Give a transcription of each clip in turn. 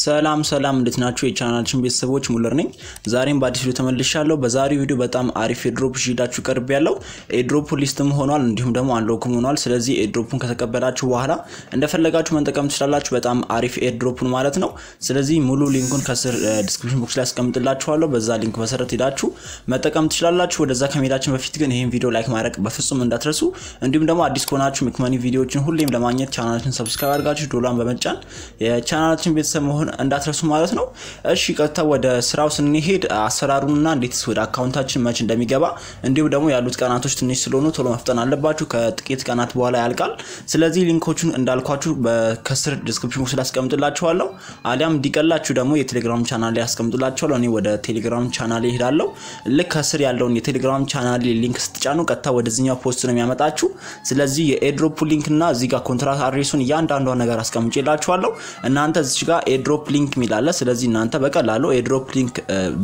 ሰላም እንዴት ናችሁ የቻናላችን ቤተሰቦች ሙለር ነኝ ዛሬም በአዲስ ቪዲዮ ተመልሻለሁ በዛሬው ቪዲዮ በጣም አሪፍ ኤድሮፕ ጂዳችሁ ቀርብ ያለው ኤድሮፕ ሊስትም ሆኗል እንዲሁም ደግሞ አንሎክም ሆኗል ስለዚህ ኤድሮፕን ከተቀበላችሁ በኋላ እንደፈለጋችሁ መንጠቀም ትችላላችሁ በጣም አሪፍ ኤድሮፕን ማለት ነው ስለዚህ ሙሉ ሊንኩን ከስር ዲስክሪፕሽን ቦክስ ላይ አስቀምጥላችኋለሁ በዛ ሊንክ መሰረት ሄዳችሁ መጠቀም ትችላላችሁ ወደዛ ከመሄዳችን በፊት ግን ይሄን ቪዲዮ ላይክ ማድረግ በፍጹም እንዳትረሱ እንዲሁም ደግሞ አዲስ ከሆናችሁ ምክመኒ ቪዲዮዎችን ሁሌም ለማግኘት ቻናላችንን ሰብስክራይብ አድርጋችሁ ዶላን በመጫን የቻናላችን ቤተሰብ እንዳትረሱ ማለት ነው እሺ ቀጥታ ወደ ስራው ስንሄድ አሰራሩንና እንዴትስ ወደ አካውንታችን ማች እንደሚገባ እንዲሁ ደግሞ ያሉት ቀናቶች ትንሽ ስለሆኑ ቶሎ መፍጠን አለባችሁ ከጥቂት ቀናት በኋላ ያልቃል ስለዚህ ሊንኮቹን እንዳልኳችሁ በከስር ዲስክሪፕሽን ውስጥ አስቀምጥላችኋለሁ አሊያም ዲቀላችሁ ደግሞ የቴሌግራም ቻናል ላይ አስቀምጥላችኋለሁ እኔ ወደ ቴሌግራም ቻናል ይሄዳለሁ ለከስር ያለው የቴሌግራም ቻናል ሊንክ ስትጫኑ ቀጥታ ወደዚህኛው ፖስት ነው የሚያመጣችሁ ስለዚህ የኤድሮፕ ሊንክና እዚህ ጋር ኮንትራክት አድሬሱን ያንዳንዷ ነገር አስቀምጥላችኋለሁ እናንተ እዚህ ጋር ኤድሮፕ ሊንክ ሚላለ ስለዚህ እናንተ በቀላሉ ኤድሮፕ ሊንክ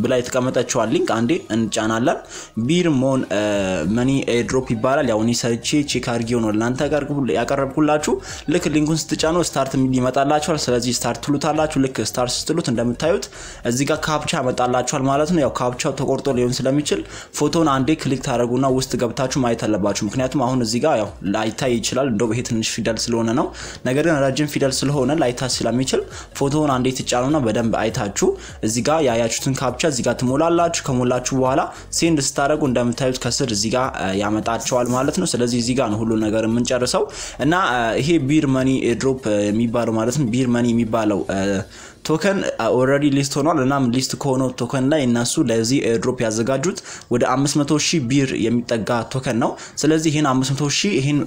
ብላይ ተቀመጣችሁ ሊንክ አንዴ እንጫናለን ቢርሞን ማኒ ኤድሮፕ ይባላል ያው እኔ ሰርቼ ቼክ አድርጌው ነው እናንተ ጋር ያቀርብኩላችሁ ልክ ሊንኩን ስትጫኑ ስታርት ሚል ይመጣላችኋል ስለዚህ ስታርት ትሉታላችሁ ልክ ስታርት ስትሉት እንደምታዩት እዚህ ጋር ካፕቻ መጣላችኋል ማለት ነው ያው ካፕቻው ተቆርጦ ሊሆን ስለሚችል ፎቶን አንዴ ክሊክ ታደርጉና ውስጥ ገብታችሁ ማየት አለባችሁ ምክንያቱም አሁን እዚህ ጋር ያው ላይታይ ይችላል እንደው ይሄ ትንሽ ፊደል ስለሆነ ነው ነገር ግን ረጅም ፊደል ስለሆነ ላይታይ ስለሚችል ፎቶ አንዴ ተጫኑና በደንብ አይታችሁ እዚህ ጋር ያያችሁትን ካፕቻ እዚህ ጋር ትሞላላችሁ ከሞላችሁ በኋላ ሴንድ ስታደርጉ እንደምታዩት ከስር እዚህ ጋር ያመጣችኋል ማለት ነው ስለዚህ እዚህ ጋር ነው ሁሉ ነገር ምን ጨርሰው እና ይሄ ቢርማኒ ኤድሮፕ የሚባለው ማለት ነው ቢርማኒ የሚባለው ቶከን already ሊስት ሆኗል እናም ሊስት ከሆነው ቶከን ላይ እናሱ ለዚህ ኤድሮፕ ያዘጋጁት ወደ 500,000 ቢር የሚጠጋ ቶከን ነው ስለዚህ ይሄን 500,000 ይሄን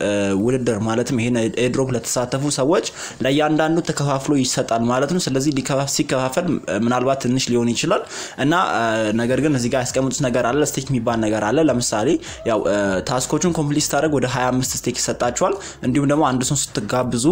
ውድድር ማለትም ይሄን ኤድሮፕ ለተሳተፉ ሰዎች ለያንዳንዱ ተከፋፍሎ ይሰጣል ማለት ነው ስለዚህ ሊከፋፈል ምናልባት ትንሽ ሊሆን ይችላል እና ነገር ግን እዚህ ጋር ያስቀምጡት ነገር አለ ስቴክ የሚባል ነገር አለ ለምሳሌ ያው ታስኮቹን ኮምፕሊት ታደርጉ ወደ 25 ስቴክ ይሰጣችኋል እንዲሁም ደግሞ አንድ ሰው ስትጋብዙ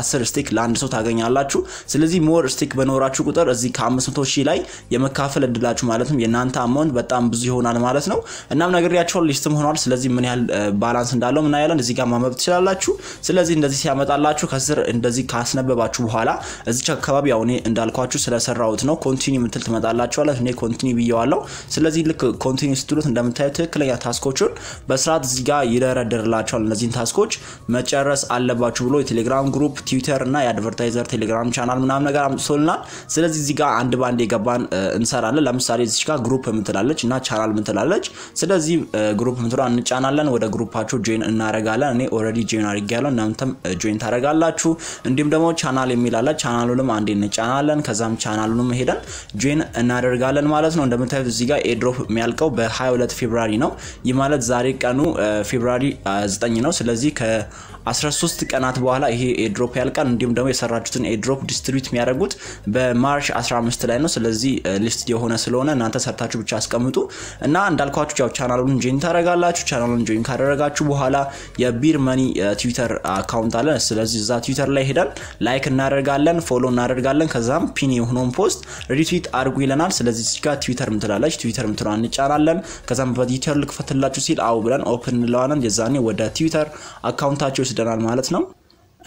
10 ስቴክ ለአንድ ሰው ታገኛላችሁ ስለዚህ ሞር ስቴክ በኖራችሁ ቁጥር እዚህ ከ500,000 ላይ የመካፈል እድላችሁ ማለትም የናንተ አማውንት በጣም ብዙ ይሆናል ማለት ነው እናም ነገርያችሁ ሊስትም ሆኗል ስለዚህ ምን ያህል ባላንስ እንዳለው ምን ያህል እዚህ ጋር ማመብ ትችላላችሁ ስለዚህ እንደዚህ ሲያመጣላችሁ ከስር እንደዚህ ካስነበባችሁ በኋላ እዚህ አካባቢ ያው እኔ እንዳልኳችሁ ስለሰራውት ነው ኮንቲኒው ምትል ተመጣጣላችሁ አለ እኔ ኮንቲኒው ብየዋለሁ ስለዚህ ልክ ኮንቲኒው ስትሉት እንደምታዩት ትክክለኛ ታስኮቹን በስርዓት እዚህ ጋር ይደረደርላችኋል እነዚህን ታስኮች መጨረስ አለባችሁ ብሎ የቴሌግራም ግሩፕ ትዊተር እና የአድቨርታይዘር ቴሌግራም ቻናል ምናምን ነገር አምጥቶልና ስለዚህ እዚህ ጋር አንድ ባንድ የገባን እንሰራለን ለምሳሌ እዚህ ጋር ግሩፕ ምትላለች እና ቻናል ምትላለች ስለዚህ ግሩፕ ምትሏን እንጫናለን ወደ ግሩፓቸው ጆይን እናረጋለን እኔ already ጆይን አድርጌያለሁ እናንተም ጆይን ታረጋላችሁ እንዲሁም ደግሞ ቻናል የሚላላ ቻናሉንም አንዴ እንጫናለን ከዛም ቻናሉንም ሄደን ጆይን እናደርጋለን ማለት ነው እንደምታዩት እዚህ ጋር ኤድሮፕ የሚያልቀው በ22 ፌብሩዋሪ ነው ይማለት ዛሬ ቀኑ ፌብሩዋሪ 9 ነው ስለዚህ ከ13 ቀናት በኋላ ይሄ ኤድሮፕ ያልቃል እንዲሁም ደግሞ የሰራችሁትን ኤድሮፕ ዲስትሪቢዩት የሚያደርጉት በማርች 15 ላይ ነው ስለዚህ ሊስት የሆነ ስለሆነ እናንተ ሰርታችሁ ብቻ አስቀምጡ እና እንዳልኳችሁ ያው ቻናሉን ጆይን ታረጋላችሁ ቻናሉን ጆይን ካደረጋችሁ በኋላ የቢርማኒ ትዊተር አካውንት አለ ስለዚህ እዛ ትዊተር ላይ ሄደን ላይክ እናደርጋለን ፎሎ እናደርጋለን ከዛም ፒን የሆነውን ፖስት ሪትዊት አድርጉ ይለናል ስለዚህ እዚህ ጋር ትዊተር ምትላለች ትዊተር ምትሏን እንጫናለን ከዛም በትዊተር ልክፈትላችሁ ሲል አው ብለን ኦፕን እንለዋለን የዛኔ ወደ ትዊተር አካውንታችሁ ይስደናል ማለት ነው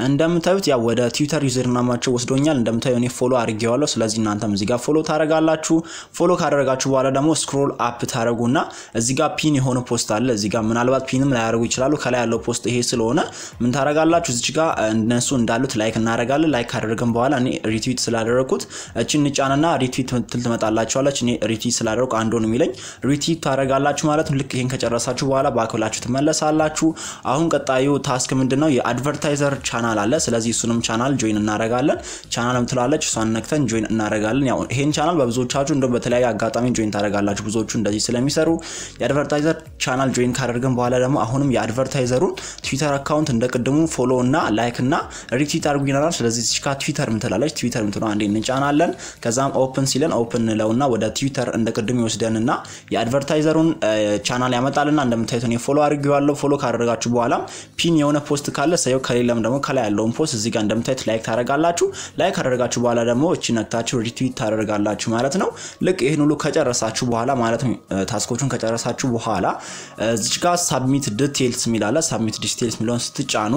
እንደምታዩት ያው ወደ ትዊተር ዩዘርናማቸው ወስዶኛል እንደምታዩ እኔ ፎሎ አድርጌዋለሁ ስለዚህ እናንተም እዚህ ጋር ፎሎ ታረጋላችሁ ፎሎ ካደረጋችሁ በኋላ ደግሞ ስክሮል አፕ ታረጉና እዚህ ጋር ፒን የሆነ ፖስት አለ እዚህ ጋር ምናልባት ፒንም ላይ አድርጉ ይችላል ከላይ ያለው ፖስት ይሄ ስለሆነ ምን ታረጋላችሁ እዚህ ጋር እነሱ እንዳሉት ላይክ እናረጋለን ላይክ አድርገን በኋላ እኔ ሪትዊት ስላደረኩት እቺን ጫናና ሪትዊት ትልትመጣላችሁ አለች እኔ ሪትዊት ስላደረኩ አንዶን ሚለኝ ሪትዊት ታረጋላችሁ ማለት ልክ ይሄን ከጨረሳችሁ በኋላ ባክላችሁ ተመለሳላችሁ አሁን ቀጣዩ ታስክ ምንድነው የአድቨርታይዘር ቻናል አለ ስለዚህ እሱንም ቻናል ጆይን እናረጋለን ቻናልም ትላለች እሷን ነክተን ጆይን እናረጋለን ያው ይሄን ቻናል በብዙዎቻችሁ እንደው በተለያየ አጋጣሚ ጆይን ታረጋላችሁ ብዙዎቹ እንደዚህ ስለሚሰሩ የአድቨርታይዘር ቻናል ጆይን ካደረገን በኋላ ደግሞ አሁንም የአድቨርታይዘሩን ትዊተር አካውንት እንደቀደሙ ፎሎ እና ላይክ እና ሪትዊት አድርጉናል ስለዚህ እዚህ ጋር ትዊተር ምትላለች ትዊተር ምትሏ አንዴ እንጫናለን ከዛም ኦፕን ሲለን ኦፕን ለውና ወደ ትዊተር እንደቀደሙ ይወስደንና የአድቨርታይዘሩን ቻናል ያመጣልና እንደምታዩት እኔ ፎሎ አድርጌዋለሁ ፎሎ ካደረጋችሁ በኋላ ፒን የሆነ ፖስት ካለ ሰው ከሌለም ደግሞ ላይ ያለውን ፖስት እዚህ ጋር እንደምታዩት ላይክ ታደርጋላችሁ ላይክ አደረጋችሁ በኋላ ደግሞ እቺን ነክታችሁ ሪትዊት ታደርጋላችሁ ማለት ነው ልክ ይሄን ሁሉ ከጨረሳችሁ በኋላ ማለት ነው ታስኮቹን ከጨረሳችሁ በኋላ እዚህ ጋር submit details ሚላላ submit details ሚለውን ስትጫኑ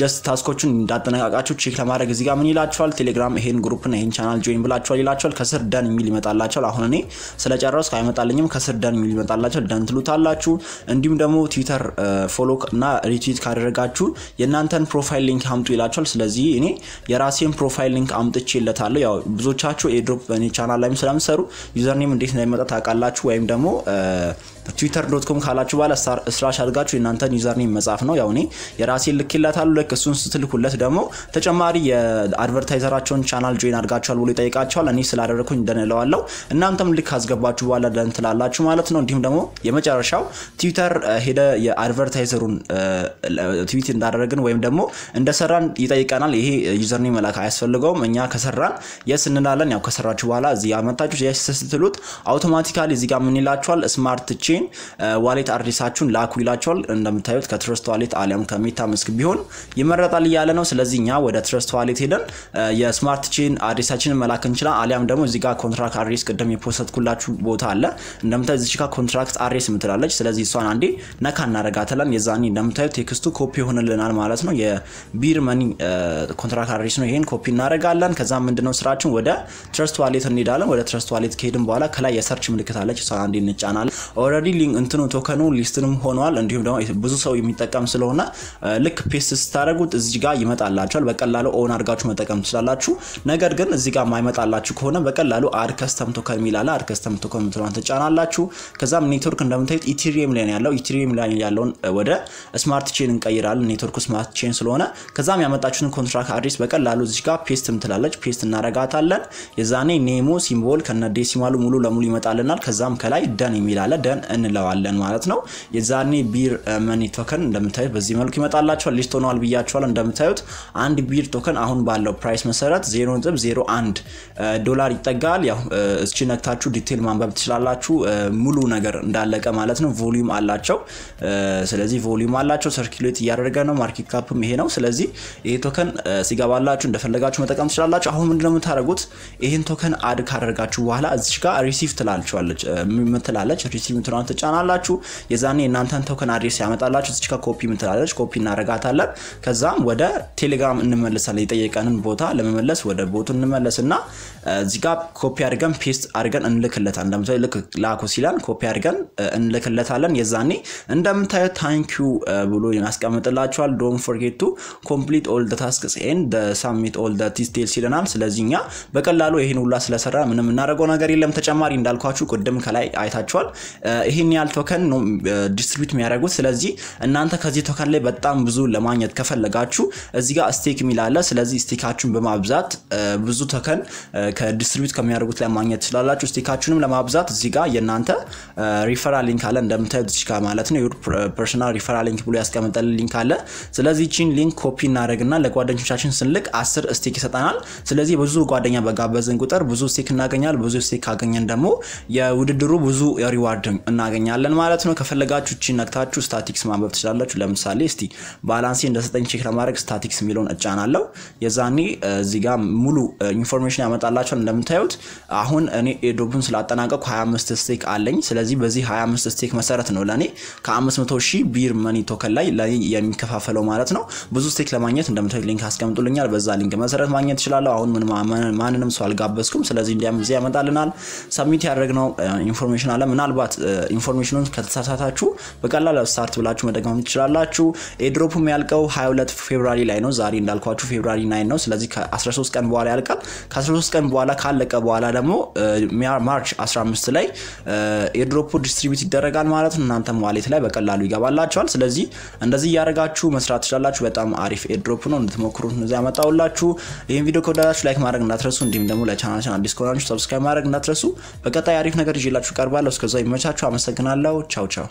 just ታስኮቹን እንዳጠናቀቃችሁ ቼክ ለማድረግ እዚህ ጋር ምን ይላችኋል ቴሌግራም ይሄን ግሩፕ እና ይሄን ቻናል join ብላችኋል ይላችኋል ከስር done ሚል ይመጣላችኋል አሁን እኔ ስለጨረስኩ አይመጣልኝም ከስር done ሚል ይመጣላችኋል done ትሉታላችሁ እንዲሁም ደግሞ Twitter follow እና retweet ካደረጋችሁ የናንተን ፕሮፋይል ሊንክ አምጡ ይላችኋል ስለዚህ እኔ የራሴን ፕሮፋይል ሊንክ አምጥቼላታለሁ ያው ብዙዎቻችሁ airdrop በኔ ቻናል ላይም ስለምሰሩ ዩዘርኔም እንዴት እንደማይመጣ ታውቃላችሁ ወይም ደግሞ twitter.com ካላችሁ በኋላ ስላሽ አድርጋችሁ የናንተን ዩዘርኔም መጻፍ ነው ያው እኔ የራሴን ልክላታለሁ ለክ እሱን ስትልኩለት ደግሞ ተጨማሪ የአድቨርታይዘራቸውን ቻናል join አድርጋችኋል ብሎ ይጠይቃችኋል እኔ ስላደረኩኝ እንደነለዋለሁ እናንተም ልክ አስገባችሁ በኋላ እንደንትላላችሁ ማለት ነው እንዲሁም ደግሞ የመጨረሻው twitter ሄደ የአድቨርታይዘሩን ትዊት እንዳደረግን ወይም ደግሞ እንደሰራን ይጠይቀናል ይሄ ዩዘርኔም መላክ አያስፈልገውም እኛ ከሰራን የስንናለን ያው ከሰራችሁ በኋላ እዚህ አመጣችሁ ያስተስተሉት አውቶማቲካሊ እዚህ ጋር ምን ይላችኋል ስማርትቼን ዋሌት አድሬሳችሁን ላኩ ይላችኋል እንደምታዩት ከትረስት ዋሌት አለም ከሜታ መስክ ቢሆን ይመረጣል ይያለ ነው ስለዚህኛ ወደ ትረስት ዋሌት ሄደን የስማርትቼን አድሬሳችንን መላክ እንችላለን አለም ደግሞ እዚህ ጋር ኮንትራክት አድሬስ ቀደም የፖስትኩላችሁ ቦታ አለ እንደምታዩት እዚህ ጋር ኮንትራክት አድሬስ ምትላለች ስለዚህ እሷን አንዴ ነካ እናረጋታለን የዛኒ እንደምታዩት ቴክስቱ ኮፒ ሆነልናል ማለት ነው የቢር ማኒ ኮንትራክት አድሬስ ነው ይሄን ኮፒ እናረጋለን ከዛ ምንድነው ስራችን ወደ ትረስት ዋሌት እንሄዳለን ወደ ትረስት ዋሌት ከሄድን በኋላ ከላይ የሰርች ምልክት አለች እሷን አንዴ እንጫናለን ኦሬዲ ሊንክ እንትኑ ቶከኑ ሊስትንም ሆኗል እንዲሁም ደግሞ ብዙ ሰው የሚጠቀም ስለሆነ ልክ ፔስት ስታደርጉት እዚህ ጋር ይመጣላችኋል በቀላሉ ኦን አድርጋችሁ መጠቀም ትችላላችሁ ነገር ግን እዚህ ጋር ማይመጣላችሁ ከሆነ በቀላሉ አድ ከስተም ቶከን ሚላላ አድ ከስተም ቶከን እንትኑን ተጫናላችሁ ከዛም ኔትወርክ እንደምታዩት ኢቲሪየም ላይ ያለው ኢቲሪየም ላይ ያለውን ወደ ስማርትቼን እንቀይራለን ኔትወርክ ስማርትቼን ስለሆነ ከዛም ያመጣችሁን ኮንትራክት አድሬስ በቀላሉ እዚህ ጋር ፔስት እንትላለች ፔስት እናረጋታለን የዛኔ ኔሞ ሲምቦል ከነ ዴሲማሉ ሙሉ ለሙሉ ይመጣልናል ከዛም ከላይ ደን ይላል ደን እንለዋለን ማለት ነው የዛኔ ቢር ማኒ ቶከን እንደምታዩት በዚህ መልኩ ይመጣላችኋል ሊስት ሆነዋል ብያችኋል እንደምታዩት አንድ ቢር ቶከን አሁን ባለው ፕራይስ መሰረት $0.01 ይጠጋል ያው እስኪ ነክታችሁ ዲቴል ማንበብ ትችላላችሁ ሙሉ ነገር እንዳለቀ ማለት ነው ቮሊዩም አላቸው ስለዚህ ቮሊዩም አላቸው ሰርኩሌት ያደረገ ነው ማርኬት ካፕም ይሄ ነው ስለዚህ ይሄ ቶከን ሲጋባላችሁ እንደፈለጋችሁ መጠቀም ትችላላችሁ አሁን ምንድነው የምታረጉት ይሄን ቶከን አድ ካደረጋችሁ በኋላ እዚህ ጋር ሪሲቭ ትላልቻለች ምትላለች ሪሲቭ እንትናን ተጫናላችሁ የዛኔ እናንተን ቶከን አድሬስ ያመጣላችሁ እዚህ ጋር ኮፒ ምትላለች ኮፒ እናረጋታለን ከዛም ወደ ቴሌግራም እንመለሳለን የጠየቀንን ቦታ ለመመለስ ወደ ቦቱ እንመለስና እዚህ ጋር ኮፒ አድርገን ፔስት አድርገን እንልክለታለን እንደምታዩ ልክ ላኩ ሲላን ኮፒ አድርገን እንልክለታለን የዛኔ እንደምታዩ ታንክ ዩ ብሎ ያስቀምጥላችኋል don't forget to complete all the tasks and the submit all the details ይለናል ስለዚህኛ በቀላሉ ይሄን ሁሉ ስለሰራ ምንም እናረጋው ነገር የለም ተጨማሪ እንዳልኳችሁ ቀደም ከላይ አይታችኋል ይሄን ያል ቶከን ነው ዲስትሪቢዩት የሚያደርጉት ስለዚህ እናንተ ከዚህ ቶከን ላይ በጣም ብዙ ለማግኘት ከፈለጋችሁ እዚህ ጋር ስቴክ ሚላላ ስለዚህ ስቴካችሁን በማብዛት ብዙ ቶከን ከዲስትሪቢዩት ከሚያደርጉት ላይ ማግኘት ትችላላችሁ ስቴካችሁንም ለማብዛት እዚህ ጋር የናንተ ሪፈራል ሊንክ አለ እንደምታዩት እዚህ ጋር ማለት ነው personal referral link ብሎ ያስቀምጣል ሊንክ አለ ስለዚህ እቺን ሊንክ ኮፒ እናደርግና ለጓደኞቻችን ስንልክ 10 ስቲክ ይሰጣናል ስለዚህ ብዙ ጓደኛ በጋበዘን ቁጥር ብዙ ስቲክ እናገኛል ብዙ ስቲክ አገኘን ደግሞ የውድድሩ ብዙ ሪዋርድ እናገኛለን ማለት ነው ከፈለጋችሁ እቺን ነክታችሁ ስታቲክስ ማንበብ ትችላላችሁ ለምሳሌ እስቲ ባላንስ እንደሰጠኝ ቼክ ለማድረግ ስታቲክስ ሚሊዮን እጫናለሁ የዛኔ እዚህ ጋር ሙሉ ኢንፎርሜሽን ያመጣላችኋል እንደምታዩት አሁን እኔ ኤዶቡን ስላጠናቀኩ 25 ስቲክ አለኝ ስለዚህ በዚህ 25 ስቲክ መሰረት ነው ለኔ ከ500,000 ቢር ማኒ ቶከን ላይ የሚከፋፈለው ማለት ነው ብዙ ስቴክ ለማግኘት እንደምታዩት ሊንክ አስቀምጡልኛል በዛ ሊንክ መሰረት ማግኘት ትችላላችሁ አሁን ምን ማንንም ሰው አልጋበዝኩም ስለዚህ እንዲያምዚ ያመጣልናል ሰብሚት ያደረግነው ኢንፎርሜሽን አለ ምናልባት ኢንፎርሜሽኑን ከተሳሳታችሁ በቀላሉ ስታርት ብላችሁ መደጋገም ትችላላችሁ ኤድሮፕም ያልቀው 22 ፌብሩዋሪ ላይ ነው ዛሬ እንዳልኳችሁ ፌብሩዋሪ 9 ነው ስለዚህ ከ13 ቀን በኋላ ያልቃል ከ13 ቀን በኋላ ካለቀ በኋላ ደግሞ ማርች 15 ላይ ኤድሮፕ ዲስትሪቢዩት ይደረጋል ማለት ነው እናንተም ዋሌት ላይ በቀላሉ ይጋባላችኋል ስለዚህ እንደዚህ ያረጋችሁ መስራት ትችላላችሁ በጣም አሪፍ ኤድሮፕ ነው እንድትሞክሩት ነው ያመጣውላችሁ ይሄን ቪዲዮ ከወደዳችሁ ላይክ ማድረግ እንዳትረሱ እንዲሁም ደግሞ ለቻናላችን አዲስ ከሆናችሁ ሰብስክራይብ ማድረግ እንዳትረሱ በቀጣይ አሪፍ ነገር ይዤላችሁ ቀርባለሁ እስከዛው ይመቻችሁ አመሰግናለሁ ቻው ቻው